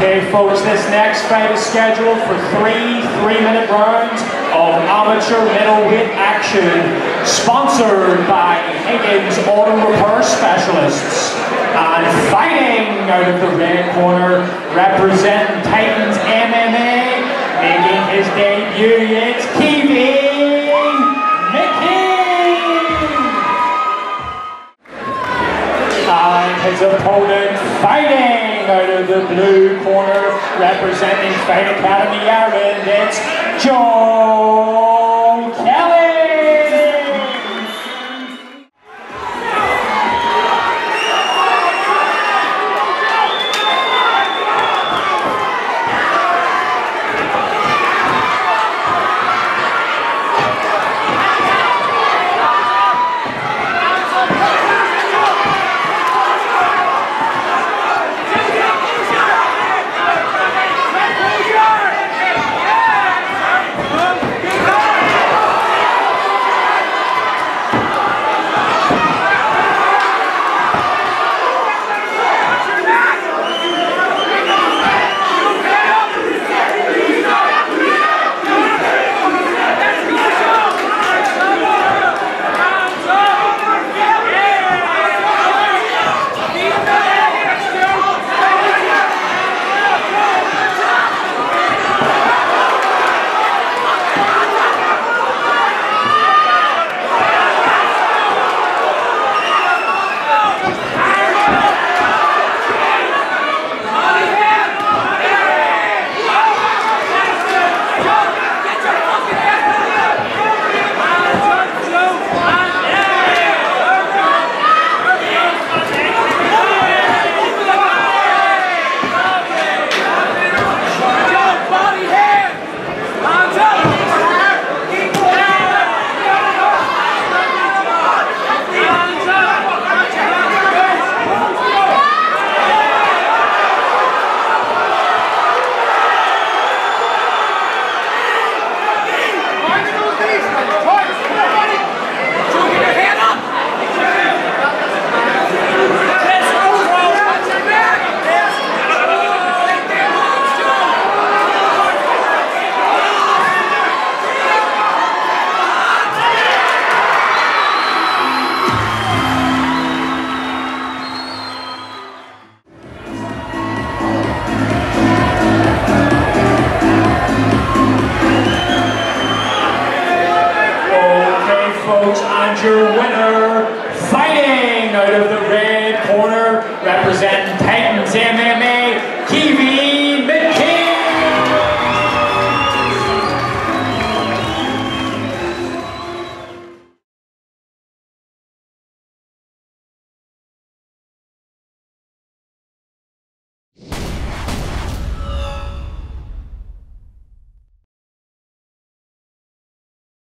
Okay, folks, this next fight is scheduled for three 3-minute rounds of amateur middleweight action, sponsored by Higgins Auto Repair Specialists. And fighting out of the red corner, representing Titans MMA, making his debut, it's Caoimhin McKee! And his opponent, fighting out of the blue corner, representing Fight Academy Ireland, it's Joe Kelly. Your